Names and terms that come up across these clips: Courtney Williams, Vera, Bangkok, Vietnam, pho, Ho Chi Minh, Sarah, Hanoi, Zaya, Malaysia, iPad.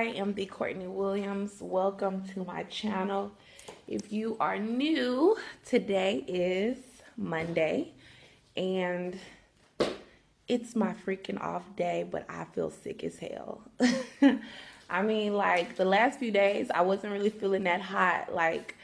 I am the Courtney Williams. Welcome to my channel. If you are new, today is Monday and it's my freaking off day, but I feel sick as hell. I mean, like, the last few days I wasn't really feeling that hot. Like,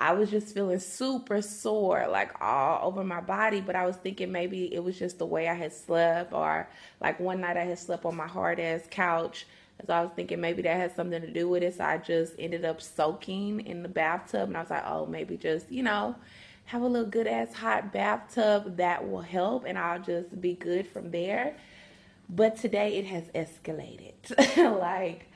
I was just feeling super sore, like all over my body, but I was thinking maybe it was just the way I had slept, or like one night I had slept on my hard ass couch. So I was thinking maybe that had something to do with it. So I just ended up soaking in the bathtub, and I was like, oh, maybe just, you know, have a little good ass hot bathtub. That will help and I'll just be good from there. But today it has escalated. Like,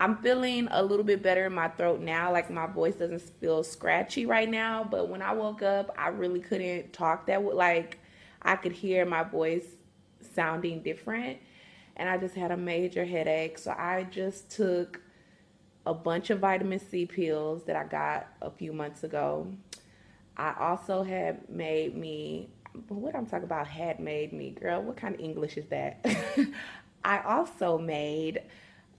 I'm feeling a little bit better in my throat now. Like, my voice doesn't feel scratchy right now. But when I woke up, I really couldn't talk that way. Like, I could hear my voice sounding different. And I just had a major headache. So I just took a bunch of vitamin C pills that I got a few months ago. I also had made me, what I'm talking about, had made me, girl, what kind of English is that? I also made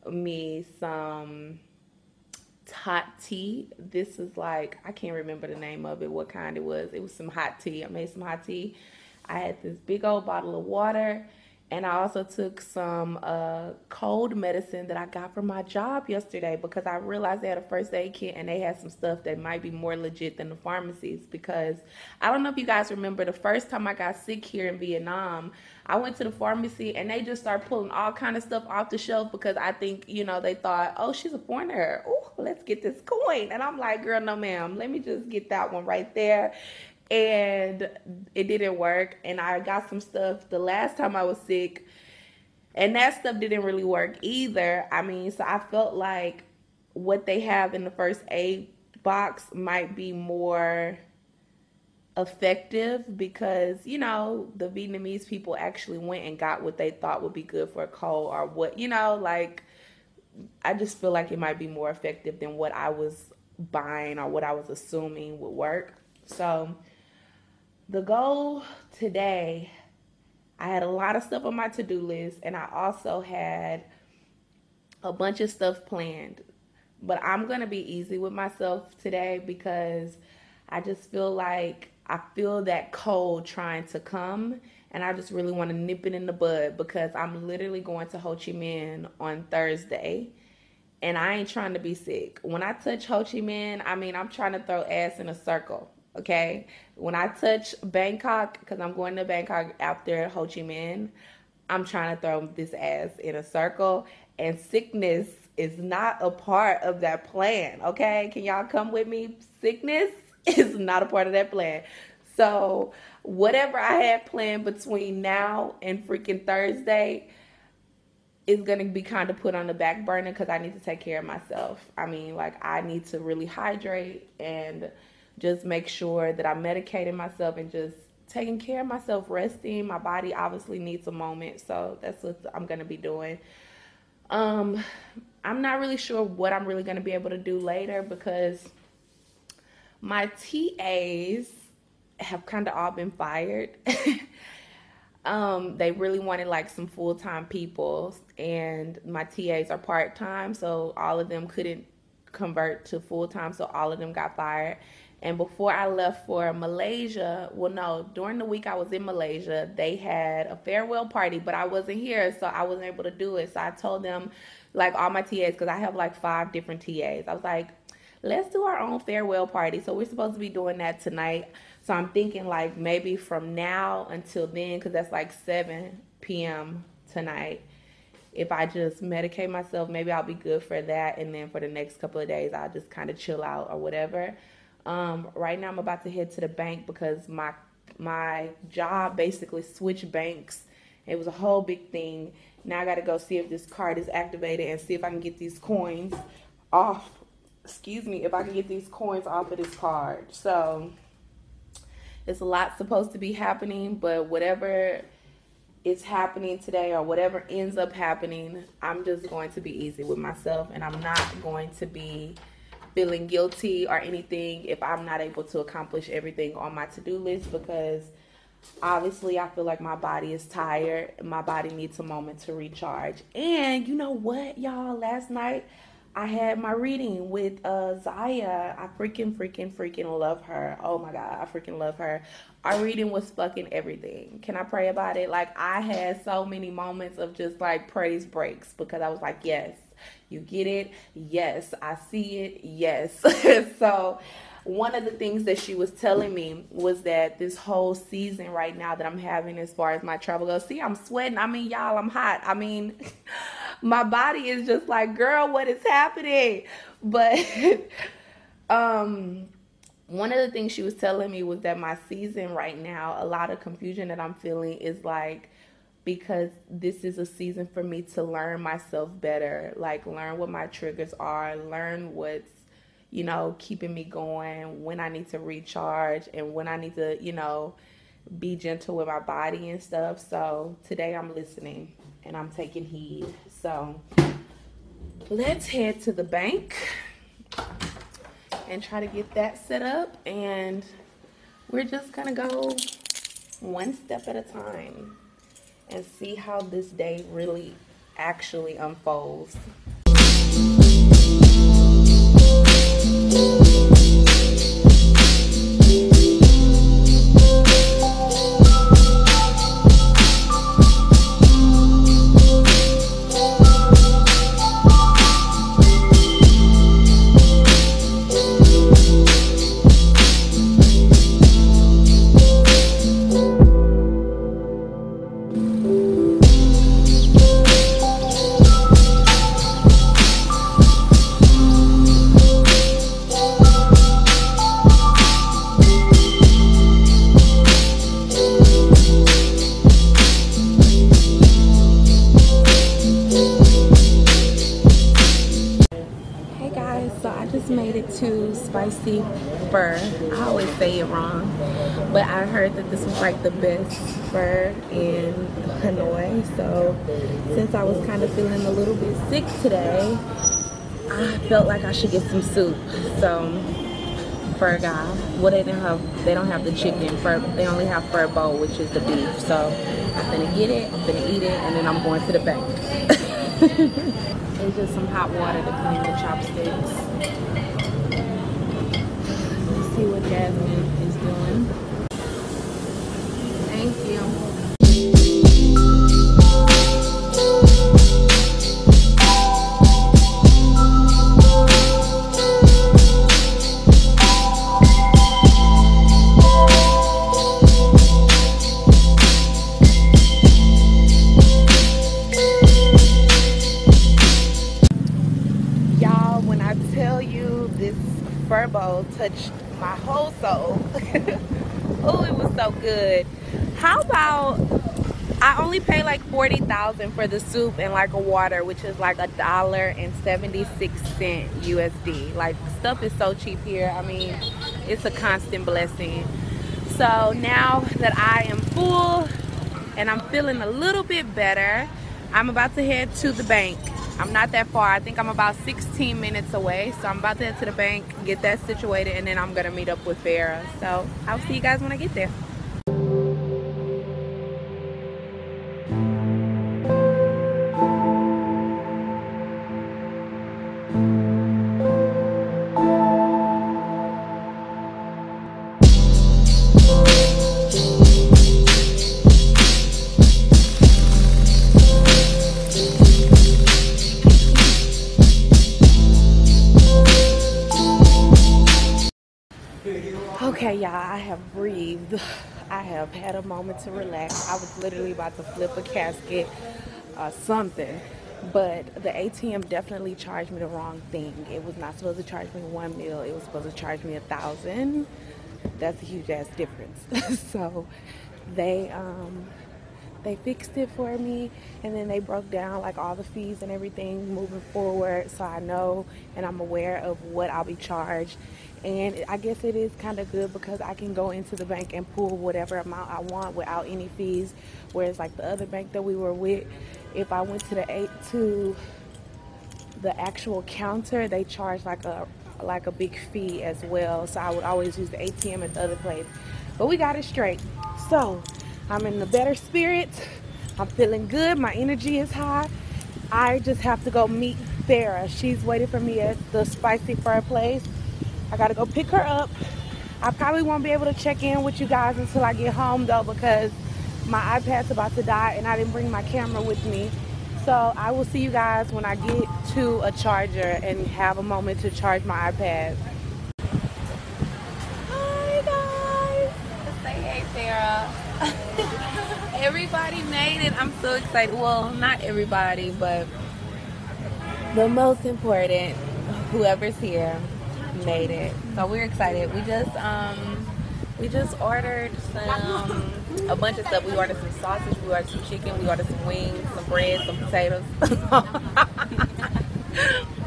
me some hot tea. This is like, I can't remember the name of it, what kind it was. It was some hot tea. I made some hot tea. I had this big old bottle of water. And I also took some cold medicine that I got from my job yesterday, because I realized they had a first aid kit and they had some stuff that might be more legit than the pharmacies. Because I don't know if you guys remember, the first time I got sick here in Vietnam, I went to the pharmacy and they just started pulling all kind of stuff off the shelf, because I think, you know, they thought, oh, she's a foreigner. Oh, let's get this coin. And I'm like, girl, no, ma'am. Let me just get that one right there. And it didn't work, and I got some stuff the last time I was sick, and that stuff didn't really work either. I mean, so I felt like what they have in the first aid box might be more effective, because, you know, the Vietnamese people actually went and got what they thought would be good for a cold, or what, you know, like, I just feel like it might be more effective than what I was buying or what I was assuming would work. So the goal today, I had a lot of stuff on my to-do list, and I also had a bunch of stuff planned. But I'm going to be easy with myself today, because I just feel like I feel that cold trying to come, and I just really want to nip it in the bud, because I'm literally going to Ho Chi Minh on Thursday. And I ain't trying to be sick. When I touch Ho Chi Minh, I mean, I'm trying to throw ass in a circle. Okay, when I touch Bangkok, because I'm going to Bangkok after Ho Chi Minh, I'm trying to throw this ass in a circle, and sickness is not a part of that plan. Okay, can y'all come with me? Sickness is not a part of that plan. So whatever I had planned between now and freaking Thursday is going to be kind of put on the back burner, because I need to take care of myself. I mean, like, I need to really hydrate and just make sure that I'm medicating myself and just taking care of myself, resting. My body obviously needs a moment, so that's what I'm going to be doing. I'm not really sure what I'm really going to be able to do later, because my TAs have kind of all been fired. They really wanted like some full-time people, and my TAs are part-time, so all of them couldn't convert to full-time, so all of them got fired. And before I left for Malaysia, well, no, during the week I was in Malaysia, they had a farewell party, but I wasn't here, so I wasn't able to do it. So I told them, like, all my TAs, because I have like 5 different TAs, I was like, let's do our own farewell party. So we're supposed to be doing that tonight. So I'm thinking, like, maybe from now until then, because that's like 7 p.m. tonight, if I just medicate myself, maybe I'll be good for that. And then for the next couple of days, I'll just kind of chill out or whatever. Right now I'm about to head to the bank, because my job basically switched banks. It was a whole big thing. Now I got to go see if this card is activated and see if I can get these coins off. Excuse me, if I can get these coins off of this card. So it's a lot supposed to be happening, but whatever is happening today, or whatever ends up happening, I'm just going to be easy with myself, and I'm not going to be feeling guilty or anything if I'm not able to accomplish everything on my to-do list, because Obviously, I feel like my body is tired. My body needs a moment to recharge. And you know what, y'all? Last night, I had my reading with Zaya. I freaking love her. Oh, my God. I freaking love her. Our reading was fucking everything. Can I pray about it? Like, I had so many moments of just, like, praise breaks. Because I was like, yes. You get it? Yes. I see it? Yes. So, one of the things that she was telling me was that this whole season right now that I'm having as far as my travel goes, see, I'm sweating. I mean, y'all, I'm hot. I mean, my body is just like, girl, what is happening? But one of the things she was telling me was that my season right now, a lot of confusion that I'm feeling is like, because this is a season for me to learn myself better, like learn what my triggers are, learn what's, you know, keeping me going, when I need to recharge and when I need to, you know, be gentle with my body and stuff. So today I'm listening and I'm taking heed. So let's head to the bank and try to get that set up. And we're just going to go one step at a time and see how this day really actually unfolds. I always say it wrong, but I heard that this was like the best fur in Hanoi. So since I was kind of feeling a little bit sick today, I felt like I should get some soup. So fur guy, well, they don't have the chicken fur, they only have fur bowl, which is the beef. So I'm gonna get it, I'm gonna eat it, and then I'm going to the bank. It's just some hot water to clean the chopsticks. See what Jasmine is doing. Thank you. Y'all, when I tell you this fur bowl touched my whole soul. Oh, it was so good. How about I only pay like $40,000 for the soup and like a water, which is like $1.76 USD. Like, stuff is so cheap here. I mean, it's a constant blessing. So now that I am full and I'm feeling a little bit better, I'm about to head to the bank. I'm not that far. I think I'm about 16 minutes away. So I'm about to head to the bank, get that situated, and then I'm going to meet up with Vera. So I'll see you guys when I get there. Okay, y'all, I have breathed. I have had a moment to relax. I was literally about to flip a casket or something, but the ATM definitely charged me the wrong thing. It was not supposed to charge me $1,000. It was supposed to charge me $1,000. That's a huge ass difference. So they fixed it for me, and then they broke down like all the fees and everything moving forward, so I know and I'm aware of what I'll be charged. And I guess it is kind of good because I can go into the bank and pull whatever amount I want without any fees, whereas like the other bank that we were with, if I went to the actual counter, they charged like a big fee as well. So I would always use the ATM at the other place. but we got it straight. So I'm in the better spirits. I'm feeling good. My energy is high. I just have to go meet Vera. She's waiting for me at the spicy fur place. I gotta go pick her up. I probably won't be able to check in with you guys until I get home though, because my iPad's about to die and I didn't bring my camera with me. So I will see you guys when I get to a charger and have a moment to charge my iPad. Hi guys, say hey Sarah. Everybody made it. I'm so excited. Well, not everybody, but the most important, whoever's here, made it. So we're excited. We just ordered some a bunch of stuff. We ordered some sausage, we ordered some chicken, we ordered some wings, some bread, some potatoes.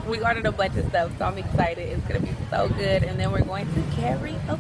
We ordered a bunch of stuff, so I'm excited. It's gonna be so good, and then we're going to karaoke.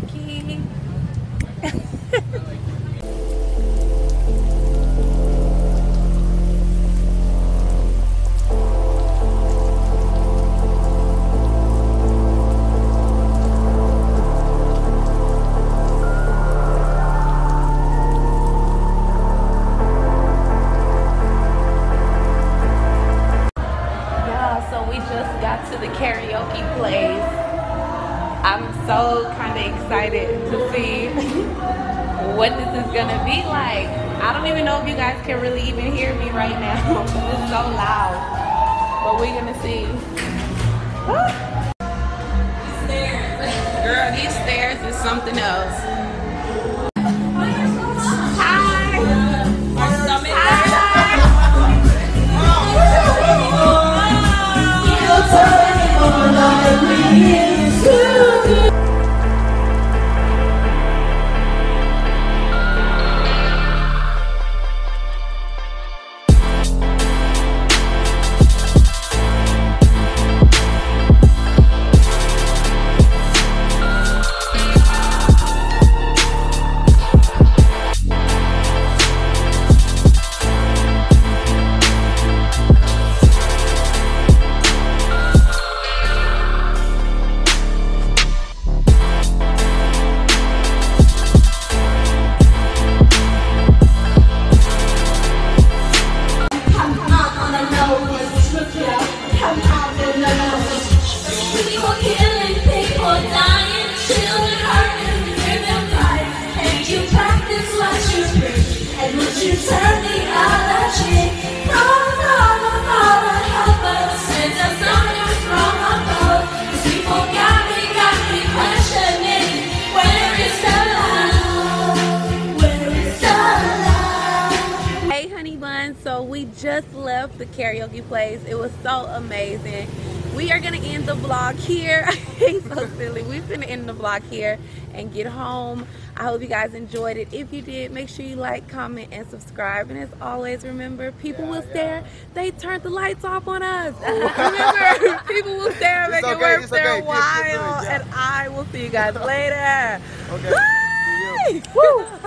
Just left the karaoke place. It was so amazing. We are gonna end the vlog here. It's so silly. We're gonna end the vlog here and get home. I hope you guys enjoyed it. If you did, make sure you like, comment, and subscribe. And as always, remember, people will stare. They turned the lights off on us. Remember, people will stare. Make it work for a while. And I will see you guys later. Okay. Woo!